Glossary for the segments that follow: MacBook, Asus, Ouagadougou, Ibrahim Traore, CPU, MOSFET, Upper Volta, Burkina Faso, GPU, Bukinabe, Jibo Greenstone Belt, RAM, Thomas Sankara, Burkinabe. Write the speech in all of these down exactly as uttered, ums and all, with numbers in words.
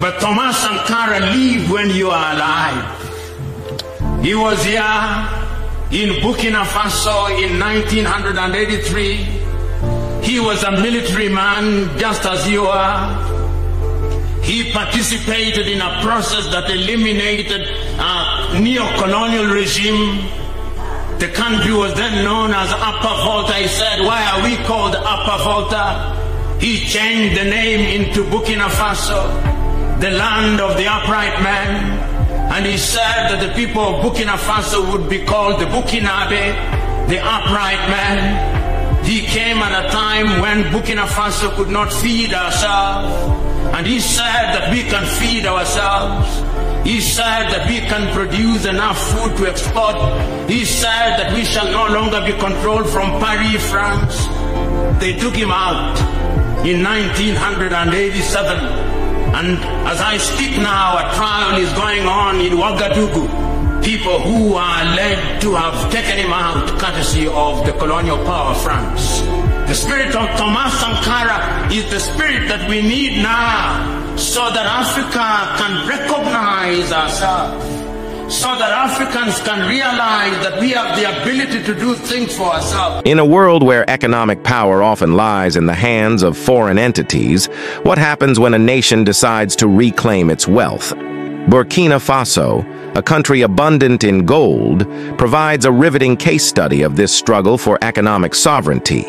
But Thomas Sankara lived when you are alive. He was here in Burkina Faso in nineteen eighty-three. He was a military man just as you are. He participated in a process that eliminated a neo-colonial regime. The country was then known as Upper Volta. He said, why are we called Upper Volta? He changed the name into Burkina Faso, the land of the upright man. And he said that the people of Burkina Faso would be called the Bukinabe, the upright man. He came at a time when Burkina Faso could not feed ourselves. And he said that we can feed ourselves. He said that we can produce enough food to export. He said that we shall no longer be controlled from Paris, France. They took him out in nineteen eighty-seven. And as I speak now, a trial is going on in Ouagadougou. People who are led to have taken him out courtesy of the colonial power, France. The spirit of Thomas Sankara is the spirit that we need now so that Africa can recognize ourselves, so that Africans can realize that we have the ability to do things for ourselves. In a world where economic power often lies in the hands of foreign entities, what happens when a nation decides to reclaim its wealth? Burkina Faso, a country abundant in gold, provides a riveting case study of this struggle for economic sovereignty.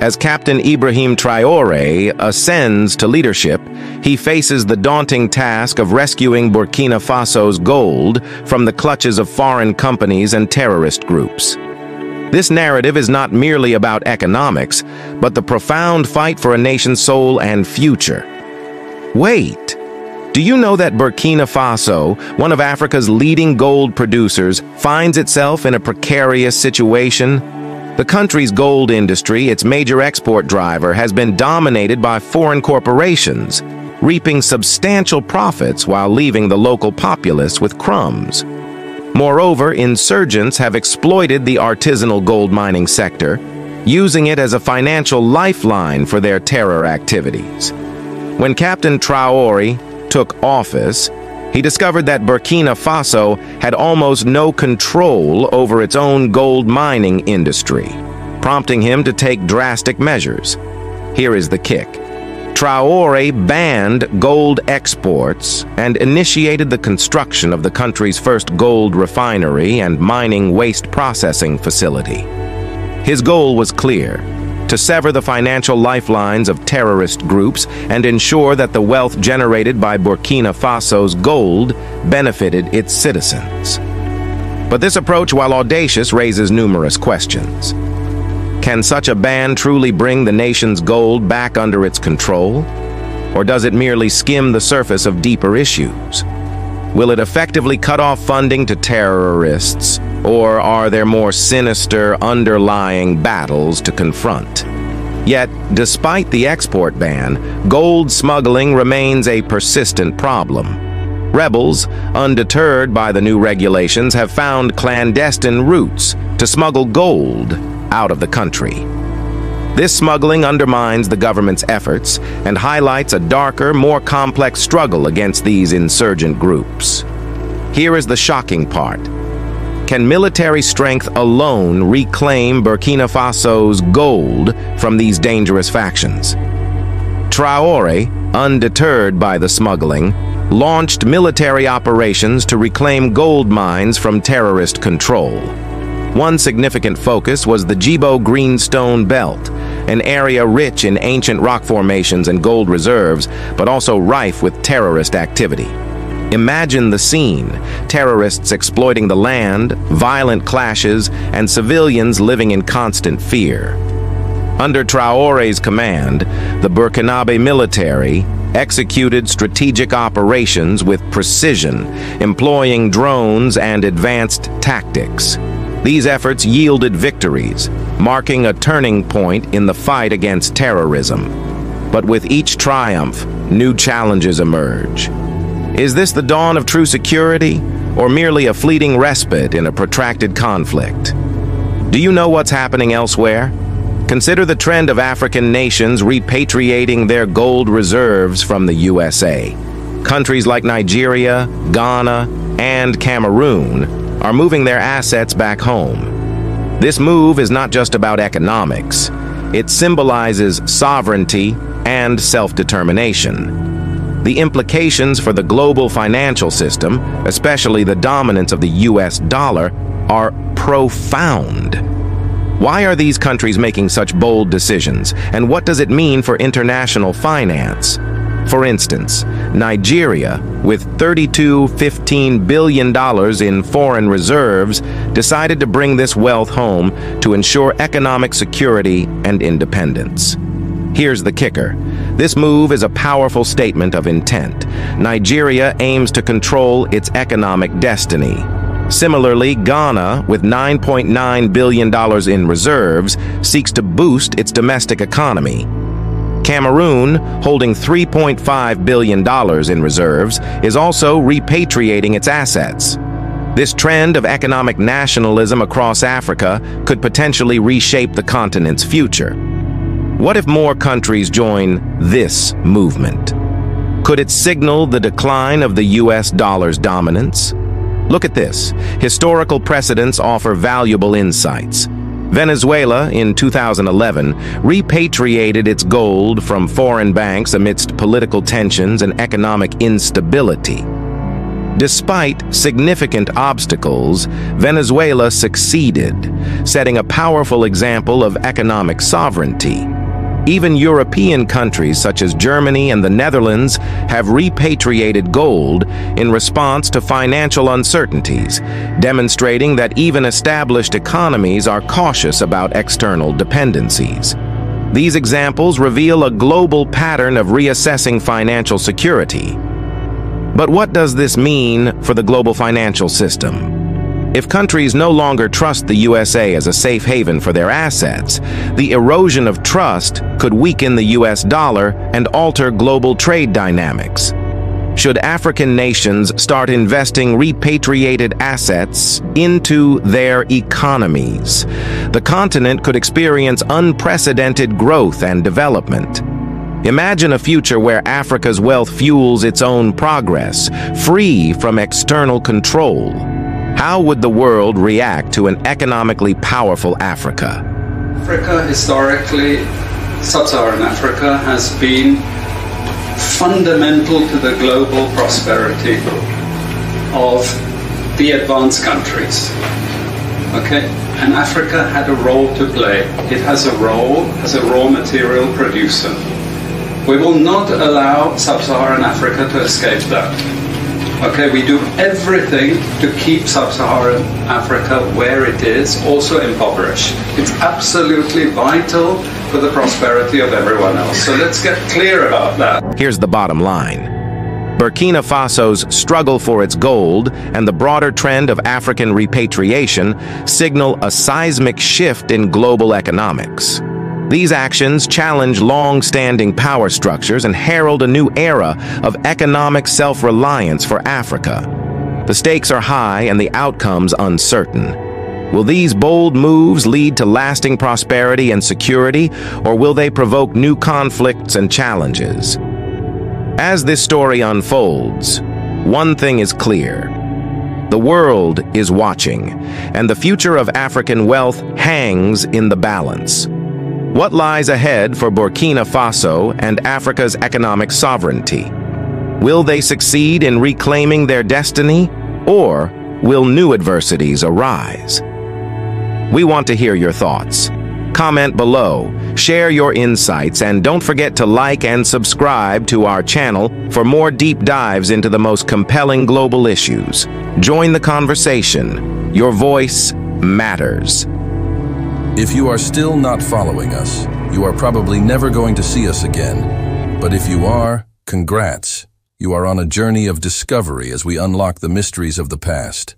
As Captain Ibrahim Traore ascends to leadership, he faces the daunting task of rescuing Burkina Faso's gold from the clutches of foreign companies and terrorist groups. This narrative is not merely about economics, but the profound fight for a nation's soul and future. Wait! Do you know that Burkina Faso, one of Africa's leading gold producers, finds itself in a precarious situation? The country's gold industry, its major export driver, has been dominated by foreign corporations, reaping substantial profits while leaving the local populace with crumbs. Moreover, insurgents have exploited the artisanal gold mining sector, using it as a financial lifeline for their terror activities. When Captain Traore took office, he discovered that Burkina Faso had almost no control over its own gold mining industry, prompting him to take drastic measures. Here is the kick. Traore banned gold exports and initiated the construction of the country's first gold refinery and mining waste processing facility. His goal was clear: to sever the financial lifelines of terrorist groups and ensure that the wealth generated by Burkina Faso's gold benefited its citizens. But this approach, while audacious, raises numerous questions. Can such a ban truly bring the nation's gold back under its control? Or does it merely skim the surface of deeper issues? Will it effectively cut off funding to terrorists? Or are there more sinister underlying battles to confront? Yet, despite the export ban, gold smuggling remains a persistent problem. Rebels, undeterred by the new regulations, have found clandestine routes to smuggle gold out of the country. This smuggling undermines the government's efforts and highlights a darker, more complex struggle against these insurgent groups. Here is the shocking part. Can military strength alone reclaim Burkina Faso's gold from these dangerous factions? Traore, undeterred by the smuggling, launched military operations to reclaim gold mines from terrorist control. One significant focus was the Jibo Greenstone Belt, an area rich in ancient rock formations and gold reserves, but also rife with terrorist activity. Imagine the scene: terrorists exploiting the land, violent clashes, and civilians living in constant fear. Under Traore's command, the Burkinabe military executed strategic operations with precision, employing drones and advanced tactics. These efforts yielded victories, marking a turning point in the fight against terrorism. But with each triumph, new challenges emerge. Is this the dawn of true security, or merely a fleeting respite in a protracted conflict? Do you know what's happening elsewhere? Consider the trend of African nations repatriating their gold reserves from the U S A. Countries like Nigeria, Ghana, and Cameroon are moving their assets back home. This move is not just about economics. It symbolizes sovereignty and self-determination. The implications for the global financial system, especially the dominance of the U S dollar, are profound. Why are these countries making such bold decisions, and what does it mean for international finance? For instance, Nigeria, with thirty-two point one five billion dollars in foreign reserves, decided to bring this wealth home to ensure economic security and independence. Here's the kicker. This move is a powerful statement of intent. Nigeria aims to control its economic destiny. Similarly, Ghana, with nine point nine billion dollars in reserves, seeks to boost its domestic economy. Cameroon, holding three point five billion dollars in reserves, is also repatriating its assets. This trend of economic nationalism across Africa could potentially reshape the continent's future. What if more countries join this movement? Could it signal the decline of the U S dollar's dominance? Look at this. Historical precedents offer valuable insights. Venezuela, in two thousand eleven, repatriated its gold from foreign banks amidst political tensions and economic instability. Despite significant obstacles, Venezuela succeeded, setting a powerful example of economic sovereignty. Even European countries such as Germany and the Netherlands have repatriated gold in response to financial uncertainties, demonstrating that even established economies are cautious about external dependencies. These examples reveal a global pattern of reassessing financial security. But what does this mean for the global financial system? If countries no longer trust the U S A as a safe haven for their assets, the erosion of trust could weaken the U S dollar and alter global trade dynamics. Should African nations start investing repatriated assets into their economies, the continent could experience unprecedented growth and development. Imagine a future where Africa's wealth fuels its own progress, free from external control. How would the world react to an economically powerful Africa? Africa historically, sub-Saharan Africa, has been fundamental to the global prosperity of the advanced countries. Okay? And Africa had a role to play. It has a role as a raw material producer. We will not allow sub-Saharan Africa to escape that. Okay, we do everything to keep sub-Saharan Africa where it is, also impoverished. It's absolutely vital for the prosperity of everyone else. So let's get clear about that. Here's the bottom line. Burkina Faso's struggle for its gold and the broader trend of African repatriation signal a seismic shift in global economics. These actions challenge long-standing power structures and herald a new era of economic self-reliance for Africa. The stakes are high and the outcomes uncertain. Will these bold moves lead to lasting prosperity and security, or will they provoke new conflicts and challenges? As this story unfolds, one thing is clear. The world is watching, and the future of African wealth hangs in the balance. What lies ahead for Burkina Faso and Africa's economic sovereignty? Will they succeed in reclaiming their destiny, or will new adversities arise? We want to hear your thoughts. Comment below, share your insights, and don't forget to like and subscribe to our channel for more deep dives into the most compelling global issues. Join the conversation. Your voice matters. If you are still not following us, you are probably never going to see us again. But if you are, congrats. You are on a journey of discovery as we unlock the mysteries of the past.